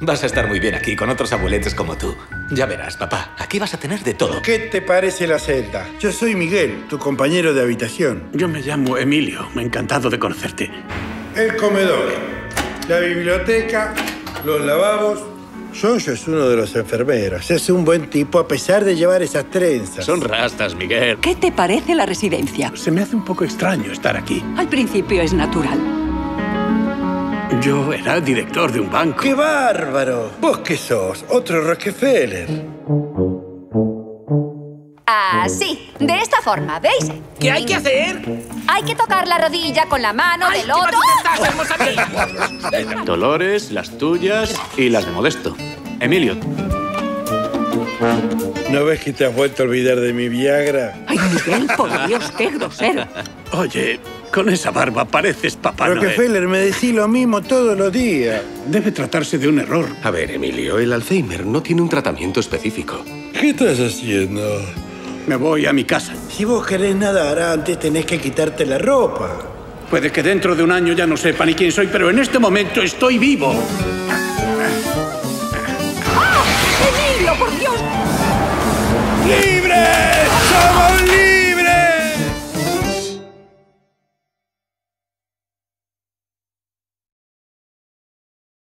Vas a estar muy bien aquí con otros abueletes como tú. Ya verás, papá. Aquí vas a tener de todo. ¿Qué te parece la celda? Yo soy Miguel, tu compañero de habitación. Yo me llamo Emilio. Me ha encantado de conocerte. El comedor, la biblioteca, los lavabos... Jojo es uno de los enfermeros. Es un buen tipo a pesar de llevar esas trenzas. Son rastas, Miguel. ¿Qué te parece la residencia? Se me hace un poco extraño estar aquí. Al principio es natural. Yo era el director de un banco. ¡Qué bárbaro! ¿Vos qué sos? Otro Rockefeller. Así, de esta forma, ¿veis? ¿Qué hay que hacer? Hay que tocar la rodilla con la mano del otro. Dolores, las tuyas y las de Modesto. Emilio. ¿No ves que te has vuelto a olvidar de mi Viagra? Ay, Miguel, por Dios, qué grosero. Oye, con esa barba pareces Papá Noel. Feller, me decís lo mismo todos los días. Debe tratarse de un error. A ver, Emilio, el Alzheimer no tiene un tratamiento específico. ¿Qué estás haciendo? Me voy a mi casa. Si vos querés nadar antes, tenés que quitarte la ropa. Puede que dentro de un año ya no sepa ni quién soy, pero en este momento estoy vivo. ¡Ah! ¡Emilio, por Dios! ¡Libre! ¡Somos!